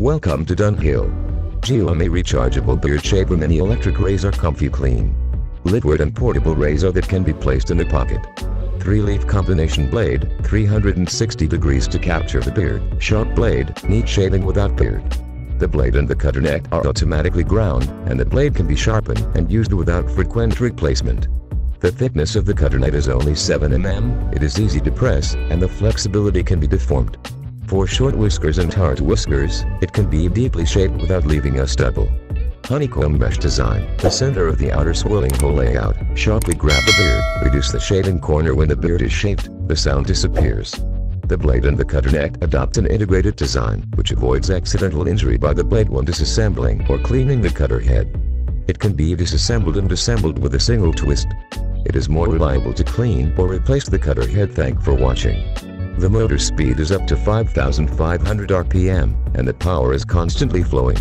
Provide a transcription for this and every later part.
Welcome to Dunhill. Gumi rechargeable beard shaver mini electric razor, comfy clean. Liquid and portable razor that can be placed in a pocket. 3-leaf combination blade, 360 degrees to capture the beard. Sharp blade, neat shaving without beard. The blade and the cutter neck are automatically ground, and the blade can be sharpened and used without frequent replacement. The thickness of the cutter neck is only 7 mm, it is easy to press, and the flexibility can be deformed. For short whiskers and hard whiskers, it can be deeply shaved without leaving a stubble. Honeycomb mesh design, the center of the outer swirling hole layout, sharply grab the beard, reduce the shaving corner when the beard is shaved, the sound disappears. The blade and the cutter neck adopt an integrated design, which avoids accidental injury by the blade when disassembling or cleaning the cutter head. It can be disassembled and assembled with a single twist. It is more reliable to clean or replace the cutter head. Thank for watching. The motor speed is up to 5,500 RPM, and the power is constantly flowing.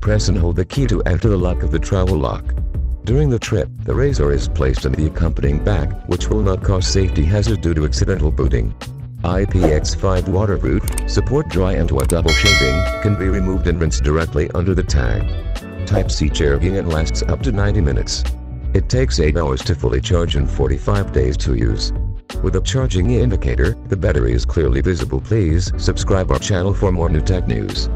Press and hold the key to enter the lock of the trowel lock. During the trip, the razor is placed in the accompanying bag, which will not cause safety hazard due to accidental booting. IPX5 waterproof, support dry and wet. Double shaving, can be removed and rinsed directly under the tag. Type-C charging, it lasts up to 90 minutes. It takes 8 hours to fully charge and 45 days to use. With a charging indicator, the battery is clearly visible. Please subscribe our channel for more new tech news.